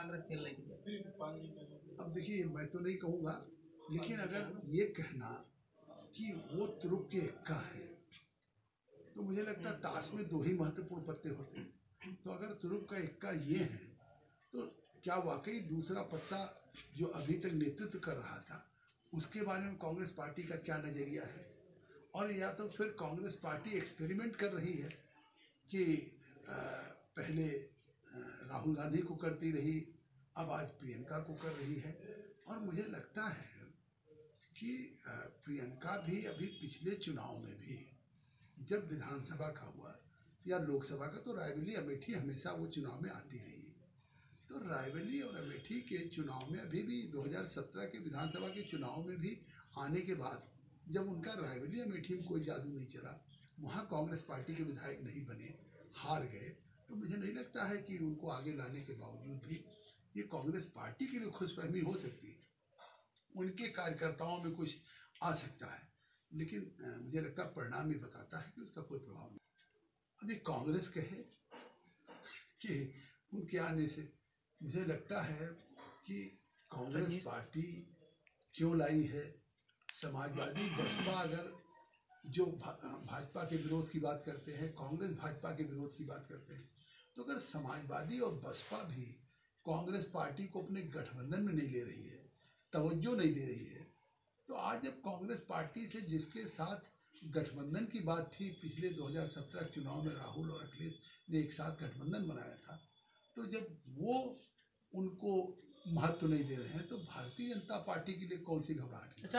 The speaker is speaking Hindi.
कांग्रेस खेल रही थी। अब देखिए, मैं तो नहीं कहूँगा, लेकिन अगर ये कहना कि वो तुरुप के एक्का है, तो मुझे लगता है ताश में दो ही महत्वपूर्ण पत्ते होते हैं। तो अगर तुरुप का एक्का ये है, तो क्या वाकई दूसरा पत्ता जो अभी तक नेतृत्व कर रहा था उसके बारे में कांग्रेस पार्टी का क्या नज़रिया है? और या तो फिर कांग्रेस पार्टी एक्सपेरिमेंट कर रही है कि पहले राहुल गांधी को करती रही, अब आज प्रियंका को कर रही है। और मुझे लगता है कि प्रियंका भी अभी पिछले चुनाव में भी जब विधानसभा का हुआ या लोकसभा का, तो रायवली अमेठी हमेशा वो चुनाव में आती रही। तो रायवली और अमेठी के चुनाव में अभी भी 2017 के विधानसभा के चुनाव में भी आने के बाद जब उनका रायवली अमेठी में कोई जादू नहीं चला, वहाँ कांग्रेस पार्टी के विधायक नहीं बने, हार गए, तो मुझे नहीं लगता है कि उनको आगे लाने के बावजूद भी ये कांग्रेस पार्टी के लिए खुशफहमी हो सकती है, उनके कार्यकर्ताओं में कुछ आ सकता है। लेकिन मुझे लगता है परिणाम ये बताता है कि उसका कोई प्रभाव नहीं। अब ये कांग्रेस कहे कि उनके आने से, मुझे लगता है कि कांग्रेस पार्टी क्यों लाई है, समाजवादी बसपा अगर जो भाजपा के विरोध की बात करते हैं, कांग्रेस भाजपा के विरोध की बात करते हैं, तो अगर समाजवादी और बसपा भी कांग्रेस पार्टी को अपने गठबंधन में नहीं ले रही है, तवज्जो नहीं दे रही है, तो आज जब कांग्रेस पार्टी से जिसके साथ गठबंधन की बात थी, पिछले 2017 चुनाव में राहुल और अखिलेश ने एक साथ गठबंधन बनाया था, तो जब वो उनको महत्व नहीं दे रहे हैं, तो भारतीय जनता पार्टी के लिए कौन सी घबराहट है?